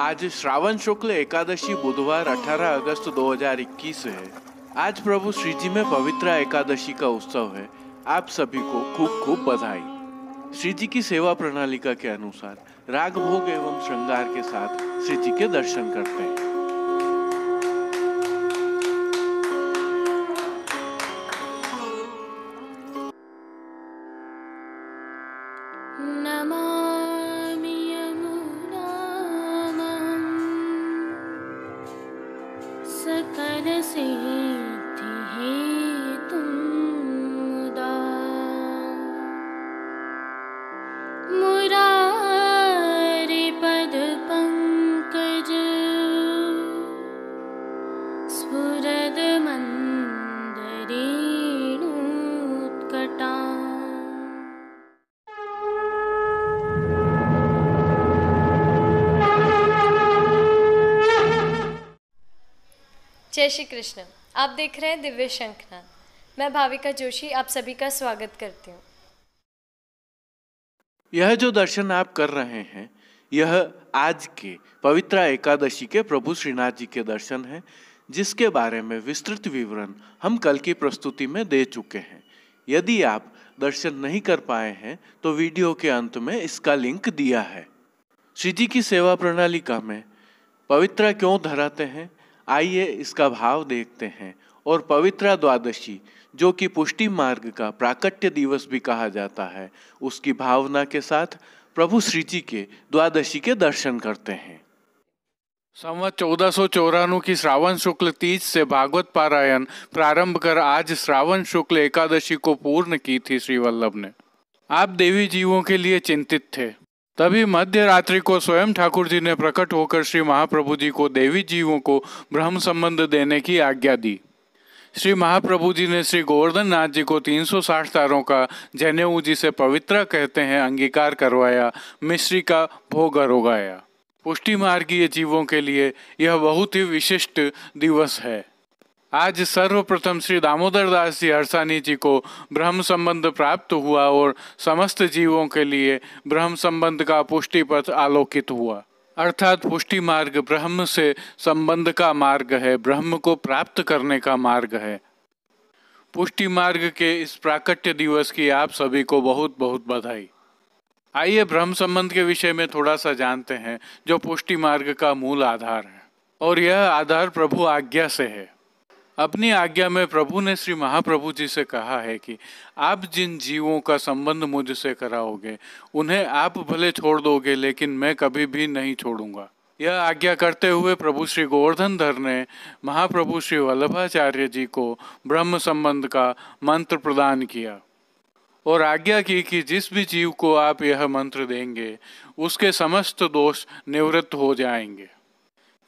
आज श्रावण शुक्ल एकादशी बुधवार 18 अगस्त 2021 है। आज प्रभु श्री जी में पवित्रा एकादशी का उत्सव है। आप सभी को खूब खूब बधाई। श्री जी की सेवा प्रणालिका के अनुसार राग भोग एवं श्रृंगार के साथ श्री जी के दर्शन करते हैं। जय श्री कृष्ण। आप देख रहे हैं दिव्य शंखनाद। मैं भाविका जोशी आप सभी का स्वागत करती हूँ। यह जो दर्शन आप कर रहे हैं यह आज के पवित्रा एकादशी के प्रभु श्रीनाथ जी के दर्शन हैं, जिसके बारे में विस्तृत विवरण हम कल की प्रस्तुति में दे चुके हैं। यदि आप दर्शन नहीं कर पाए हैं तो वीडियो के अंत में इसका लिंक दिया है। श्री जी की सेवा प्रणालिका में पवित्रा क्यों धराते हैं, आइए इसका भाव देखते हैं। और पवित्रा द्वादशी, जो कि पुष्टिमार्ग का प्राकट्य दिवस भी कहा जाता है, उसकी भावना के साथ प्रभु श्री जी के द्वादशी के दर्शन करते हैं। संवत 1494 की श्रावण शुक्ल 30 से भागवत पारायण प्रारंभ कर आज श्रावण शुक्ल एकादशी को पूर्ण की थी। श्री वल्लभ ने आप देवी जीवों के लिए चिंतित थे, तभी मध्य रात्रि को स्वयं ठाकुर जी ने प्रकट होकर श्री महाप्रभु जी को देवी जीवों को ब्रह्म संबंध देने की आज्ञा दी। श्री महाप्रभु जी ने श्री गोवर्धन नाथ जी को 360 तारों का, जनेऊ जिसे पवित्रा कहते हैं, अंगीकार करवाया, मिश्री का भोग अरोगाया। पुष्टिमार्गीय जीवों के लिए यह बहुत ही विशिष्ट दिवस है। आज सर्वप्रथम श्री दामोदरदास जी हरसानी जी को ब्रह्म संबंध प्राप्त हुआ और समस्त जीवों के लिए ब्रह्म संबंध का पुष्टि पथ आलोकित हुआ। अर्थात पुष्टि मार्ग ब्रह्म से संबंध का मार्ग है, ब्रह्म को प्राप्त करने का मार्ग है। पुष्टि मार्ग के इस प्राकट्य दिवस की आप सभी को बहुत बहुत बधाई। आइए ब्रह्म संबंध के विषय में थोड़ा सा जानते हैं, जो पुष्टि मार्ग का मूल आधार है, और यह आधार प्रभु आज्ञा से है। अपनी आज्ञा में प्रभु ने श्री महाप्रभु जी से कहा है कि आप जिन जीवों का संबंध मुझसे कराओगे उन्हें आप भले छोड़ दोगे, लेकिन मैं कभी भी नहीं छोड़ूंगा। यह आज्ञा करते हुए प्रभु श्री गोवर्धनधर ने महाप्रभु श्री वल्लभाचार्य जी को ब्रह्म संबंध का मंत्र प्रदान किया और आज्ञा की कि जिस भी जीव को आप यह मंत्र देंगे उसके समस्त दोष निवृत्त हो जाएंगे।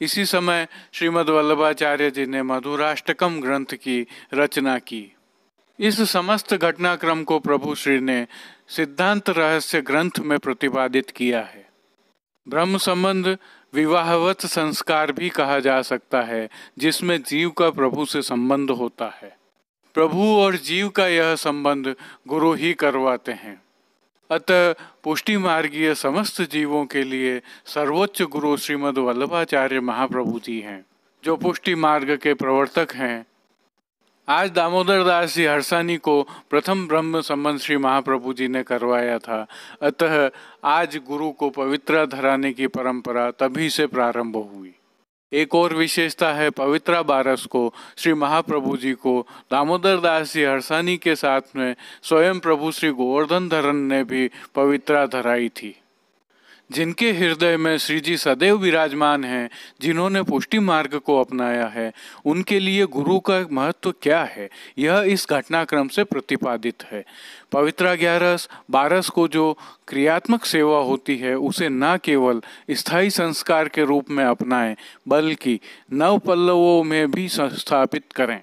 इसी समय श्रीमद् वल्लभाचार्य जी ने मधुराष्टकम् ग्रंथ की रचना की। इस समस्त घटनाक्रम को प्रभु श्री ने सिद्धांत रहस्य ग्रंथ में प्रतिपादित किया है। ब्रह्म संबंध विवाहवत संस्कार भी कहा जा सकता है, जिसमें जीव का प्रभु से संबंध होता है। प्रभु और जीव का यह संबंध गुरु ही करवाते हैं। अतः पुष्टि मार्गीय समस्त जीवों के लिए सर्वोच्च गुरु श्रीमद् वल्लभाचार्य महाप्रभु जी हैं, जो पुष्टि मार्ग के प्रवर्तक हैं। आज दामोदर दास जी हरसानी को प्रथम ब्रह्म संबंध श्री महाप्रभु जी ने करवाया था। अतः आज गुरु को पवित्रा धराने की परंपरा तभी से प्रारंभ हुई। एक और विशेषता है, पवित्रा 12 को श्री महाप्रभु जी को दामोदर दास जी हरसानी के साथ में स्वयं प्रभु श्री गोवर्धन धरन ने भी पवित्रा धराई थी। जिनके हृदय में श्री जी सदैव विराजमान हैं, जिन्होंने पुष्टि मार्ग को अपनाया है, उनके लिए गुरु का महत्व क्या है, यह इस घटनाक्रम से प्रतिपादित है। पवित्रा 11 को जो क्रियात्मक सेवा होती है उसे न केवल स्थायी संस्कार के रूप में अपनाएं, बल्कि नव पल्लवों में भी स्थापित करें।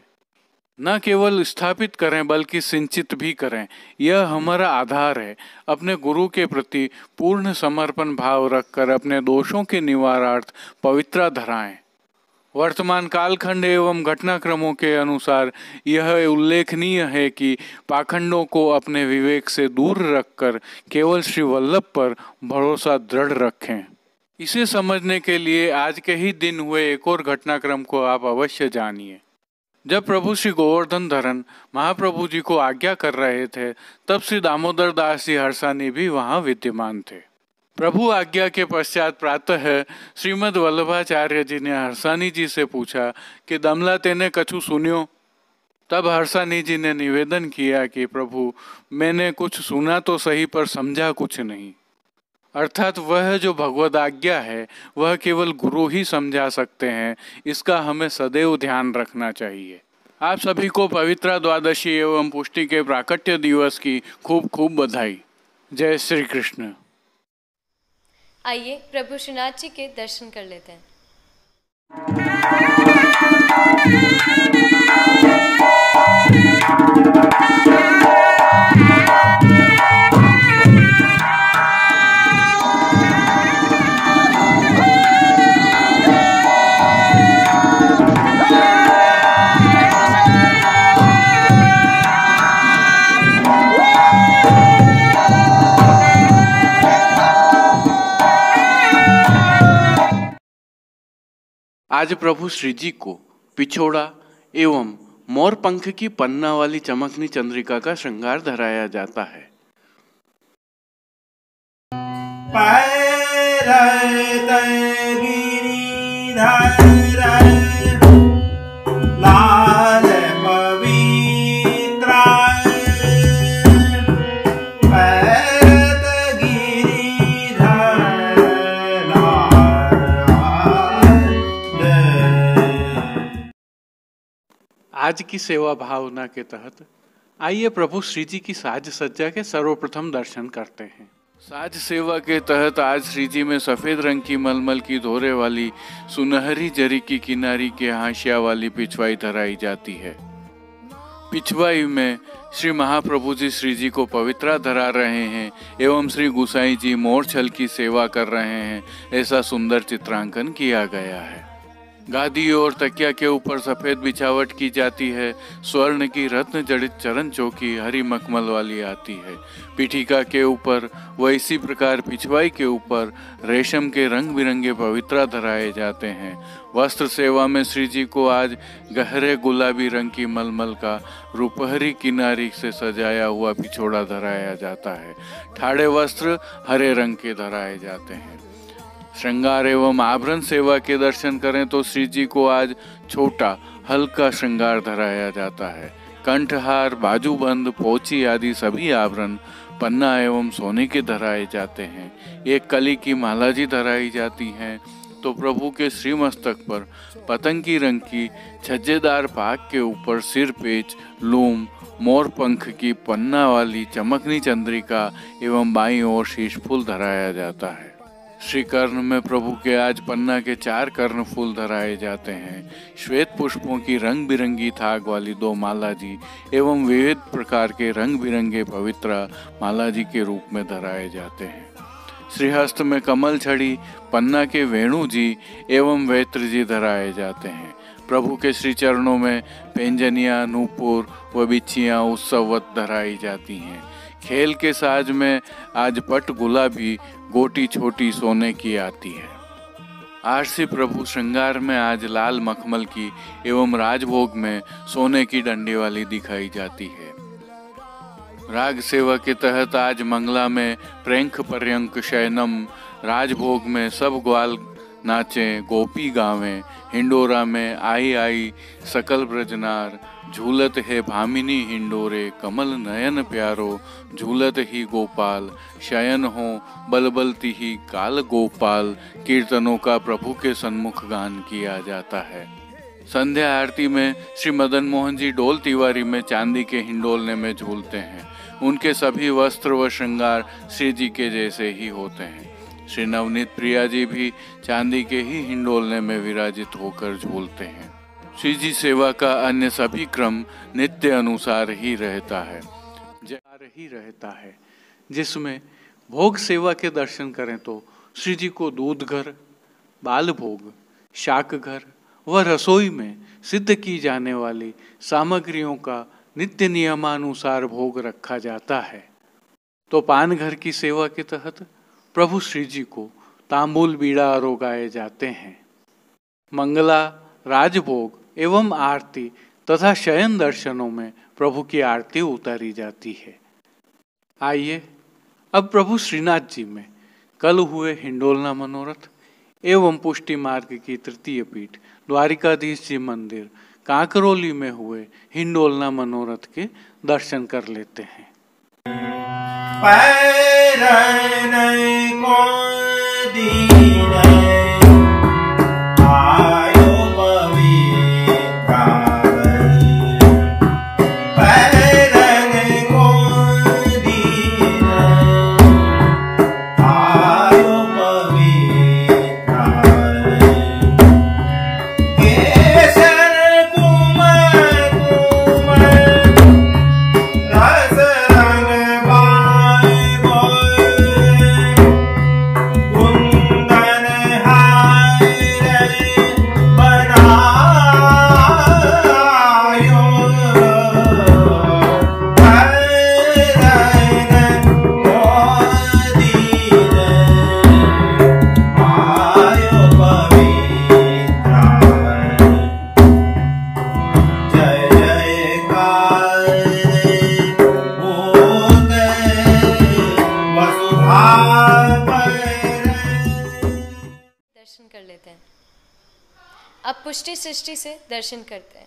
न केवल स्थापित करें बल्कि सिंचित भी करें। यह हमारा आधार है। अपने गुरु के प्रति पूर्ण समर्पण भाव रखकर अपने दोषों के निवारार्थ पवित्रा धराएं। वर्तमान कालखंड एवं घटनाक्रमों के अनुसार यह उल्लेखनीय है कि पाखंडों को अपने विवेक से दूर रखकर केवल श्री वल्लभ पर भरोसा दृढ़ रखें। इसे समझने के लिए आज के ही दिन हुए एक और घटनाक्रम को आप अवश्य जानिए। जब प्रभु श्री गोवर्धन धरन महाप्रभु जी को आज्ञा कर रहे थे तब श्री दामोदरदास जी हरसानी भी वहां विद्यमान थे। प्रभु आज्ञा के पश्चात प्रातः श्रीमद् वल्लभाचार्य जी ने हरसानी जी से पूछा कि दमला तेने कछु सुनियो। तब हरसानी जी ने निवेदन किया कि प्रभु मैंने कुछ सुना तो सही पर समझा कुछ नहीं। अर्थात वह जो भगवद आज्ञा है वह केवल गुरु ही समझा सकते हैं, इसका हमें सदैव ध्यान रखना चाहिए। आप सभी को पवित्रा द्वादशी एवं पुष्टि के प्राकट्य दिवस की खूब खूब बधाई। जय श्री कृष्ण। आइए प्रभु श्रीनाथ जी के दर्शन कर लेते हैं। आज प्रभु श्री जी को पिछोड़ा एवं मोर पंख की पन्ना वाली चमकनी चंद्रिका का श्रृंगार धराया जाता है। आज की सेवा भावना के तहत आइए प्रभु श्री जी की साज सज्जा के सर्वप्रथम दर्शन करते हैं। साज सेवा के तहत आज श्री जी में सफेद रंग की मलमल की धोरे वाली सुनहरी जरी की किनारी के हाशिया वाली पिछवाई धराई जाती है। पिछवाई में श्री महाप्रभु जी श्री जी को पवित्रा धरा रहे हैं एवं श्री गुसाई जी मोरछल की सेवा कर रहे हैं, ऐसा सुंदर चित्रांकन किया गया है। गादी और तकिया के ऊपर सफेद बिछावट की जाती है। स्वर्ण की रत्न जड़ित चरण चौकी हरी मखमल वाली आती है। पीठिका के ऊपर व इसी प्रकार पिछवाई के ऊपर रेशम के रंग बिरंगे पवित्रा धराए जाते हैं। वस्त्र सेवा में श्री जी को आज गहरे गुलाबी रंग की मलमल का रुपहरी किनारी से सजाया हुआ पिछोड़ा धराया जाता है। ठाड़े वस्त्र हरे रंग के धराए जाते हैं। श्रृंगार एवं आभरण सेवा के दर्शन करें तो श्री जी को आज छोटा हल्का श्रृंगार धराया जाता है। कंठहार, बाजूबंद, पोची आदि सभी आभरण पन्ना एवं सोने के धराए जाते हैं। एक कली की माला जी धराई जाती हैं तो प्रभु के श्रीमस्तक पर पतंगी रंग की छज्जेदार पाक के ऊपर सिर पेच, लूम, मोर पंख की पन्ना वाली चमकनी चंद्रिका एवं बाईं ओर शीश फूल धराया जाता है। श्री कर्ण में प्रभु के आज पन्ना के 4 कर्ण फूल धराए जाते हैं। श्वेत पुष्पों की रंग बिरंगी थाग वाली 2 माला जी एवं विविध प्रकार के रंग बिरंगे पवित्रा माला जी के रूप में धराए जाते हैं। श्रीहस्त में कमल छड़ी, पन्ना के वेणु जी एवं वैत्र जी धराए जाते हैं। प्रभु के श्री चरणों में पेंजनिया, नूपुर व बिछियाँ उत्सववत धराई जाती हैं। खेल के साज में आज पट गुलाबी, गोटी छोटी सोने की आती है। आरसी प्रभु श्रृंगार में आज लाल मखमल की एवं राजभोग में सोने की डंडी वाली दिखाई जाती है। राग सेवा के तहत आज मंगला में प्रेंख पर्यंक शयनम, राजभोग में सब ग्वाल नाचें गोपी गावें, हिंडोरा में आई आई सकल ब्रजनार, झूलत है भामिनी हिंडोरे, कमल नयन प्यारो, झूलत ही गोपाल, शयन हो बलबलती ही काल गोपाल कीर्तनों का प्रभु के सन्मुख गान किया जाता है। संध्या आरती में श्री मदन मोहन जी डोल तिवारी में चांदी के हिंडोलने में झूलते हैं। उनके सभी वस्त्र व श्रृंगार श्री जी के जैसे ही होते हैं। श्री नवनीत प्रिया जी भी चांदी के ही हिंडोलने में विराजित होकर झूलते हैं। श्री जी सेवा का अन्य सभी क्रम नित्य अनुसार ही रहता है जिसमें भोग सेवा के दर्शन करें तो श्री जी को दूध घर, बाल भोग, शाक घर व रसोई में सिद्ध की जाने वाली सामग्रियों का नित्य नियमानुसार भोग रखा जाता है। तो पान घर की सेवा के तहत प्रभु श्री जी को तांबुल बीड़ा रोगाए जाते हैं। मंगला, राजभोग एवं आरती तथा शयन दर्शनों में प्रभु की आरती उतारी जाती है। आइए अब प्रभु श्रीनाथ जी में कल हुए हिंडोलना मनोरथ एवं पुष्टिमार्ग की तृतीय पीठ द्वारिकाधीश जी मंदिर कांकरोली में हुए हिंडोलना मनोरथ के दर्शन कर लेते हैं। पुष्टि सृष्टि से दर्शन करते हैं।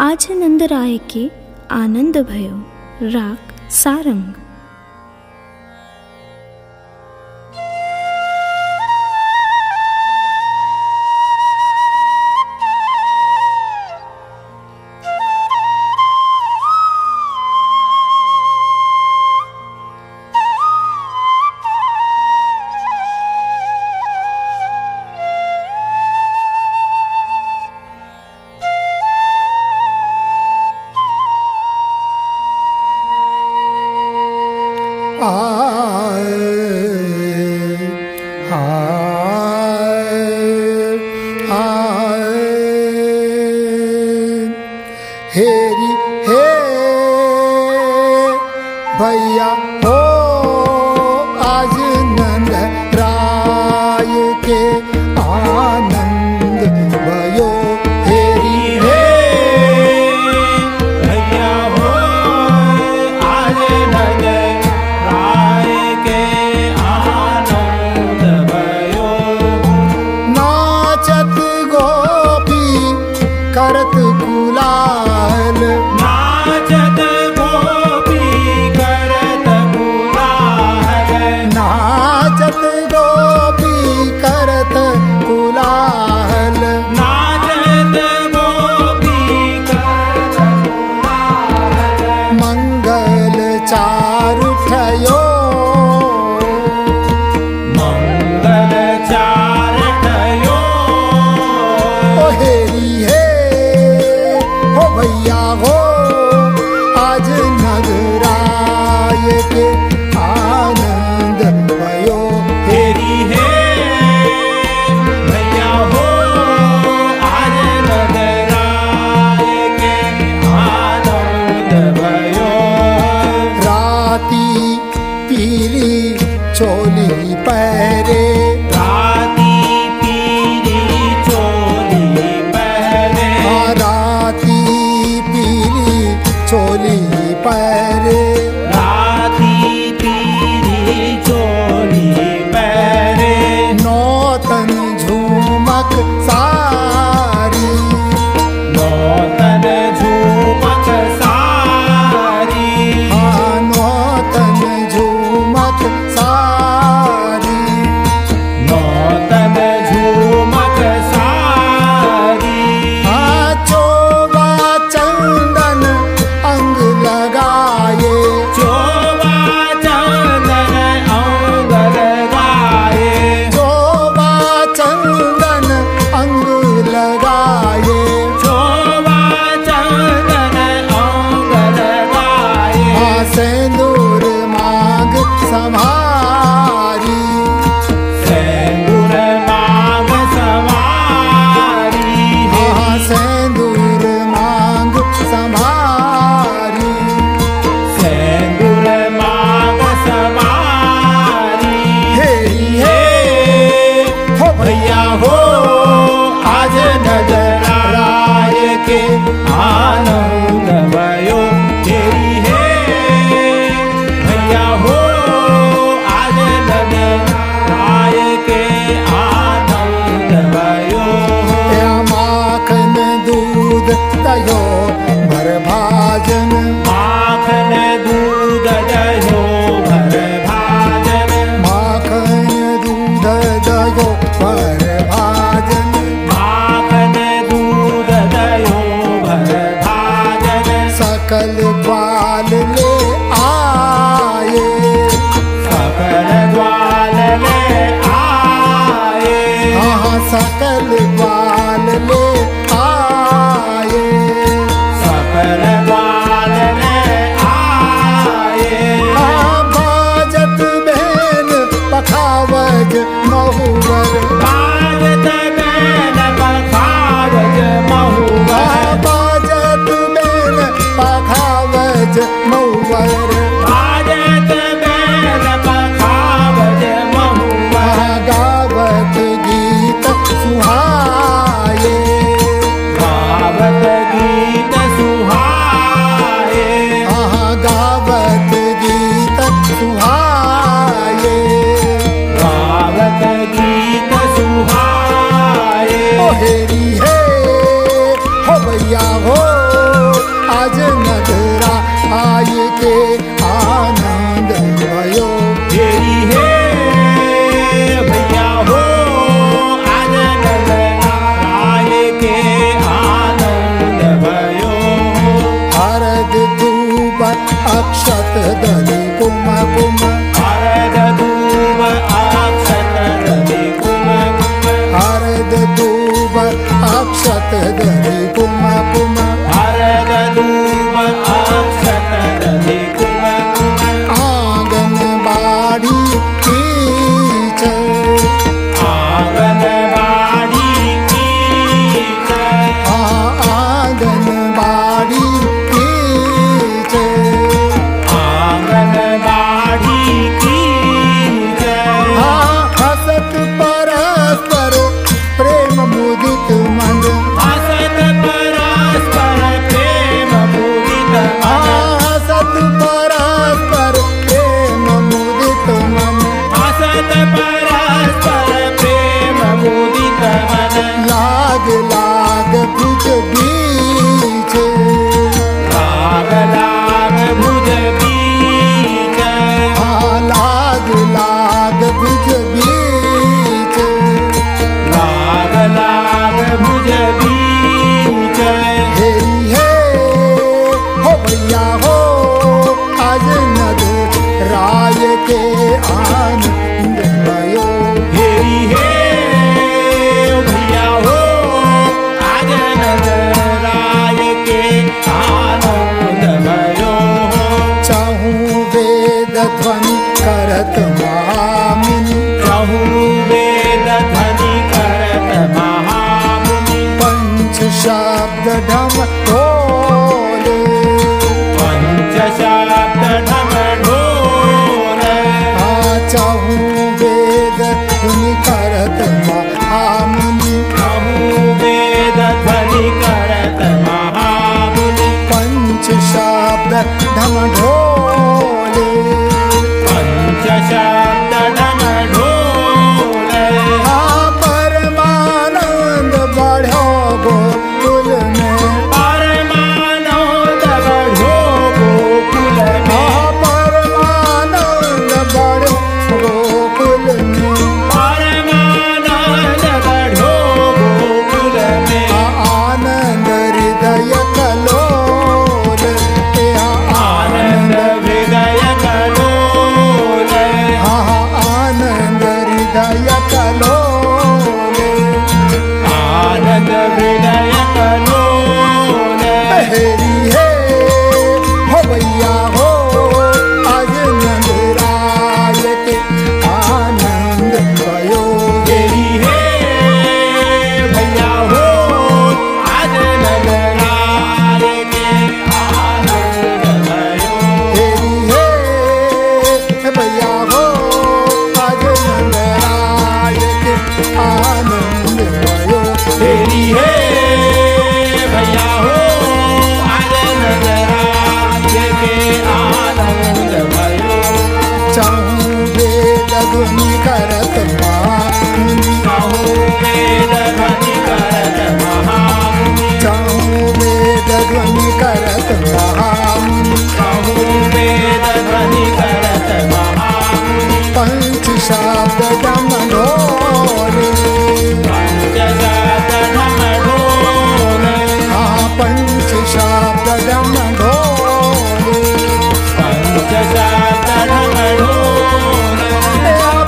आजनंद राय के आनंद भयो राग सारंग। भैया हो आज मधुरा आय के आनंद भयो तेरी है भैया हो आज मधुरा आय के आनंद भयो हरद धूप अक्षत दल कुम कुम हरद धूप अक्षत दल कुम कुम हरद धूप अक्षत दल कुम कुम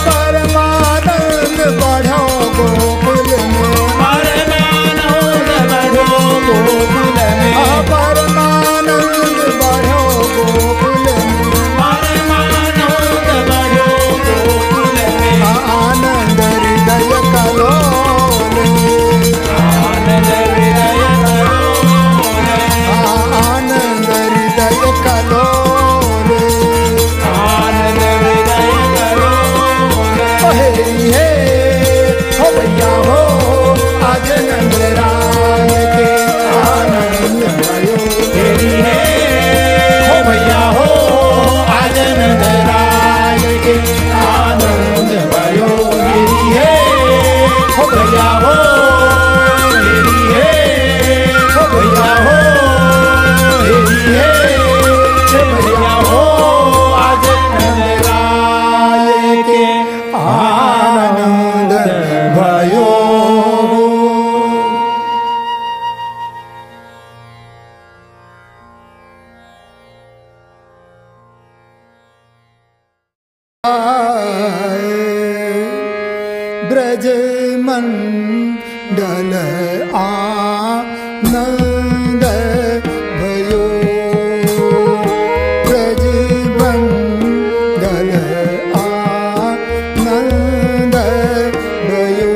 परमानंद बढ़ो गोकुल में ब्रज मंडल आनंद भयो ब्रज मंडल आनंद भयो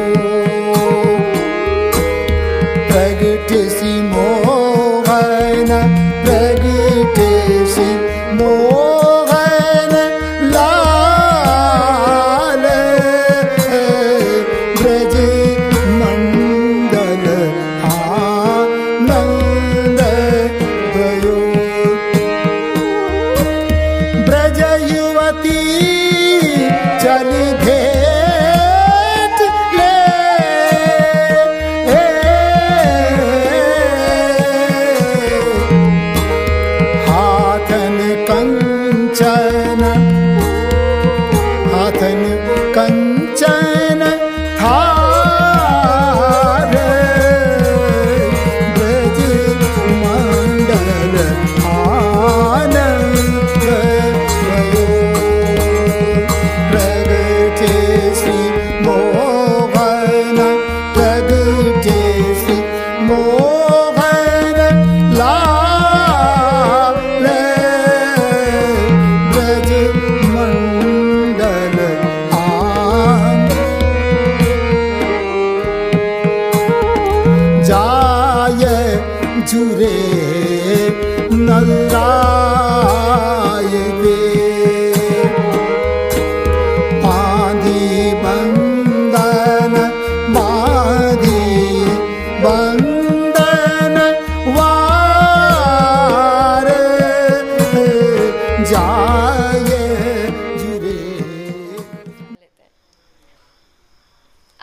प्रगट सि मोहन प्रगट सि मोहन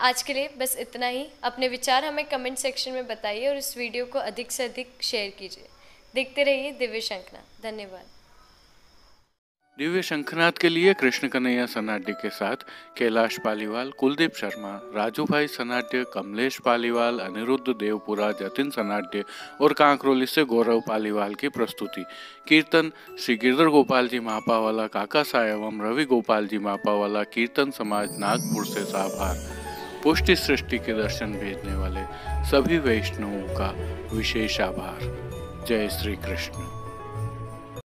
आज के लिए बस इतना ही। अपने विचार हमें कमेंट सेक्शन में बताइए और इस वीडियो को अधिक से अधिक शेयर कीजिए। देखते रहिए दिव्य शंखनाद। धन्यवाद। दिव्य शंखनाद के लिए कृष्ण कन्हैया सनाड्य के साथ कैलाश पालीवाल, कुलदीप शर्मा, राजू भाई सनाड्य, कमलेश पालीवाल, अनिरुद्ध देवपुरा, जतिन सनाड्य और कांकरोली से गौरव पालीवाल की प्रस्तुति। कीर्तन श्री गिरधर गोपाल जी महापावाला काका साह एवं रविगोपाल जी महापावाला कीर्तन समाज नागपुर से साभार। पुष्टि सृष्टि के दर्शन भेजने वाले सभी वैष्णवों का विशेष आभार। जय श्री कृष्ण।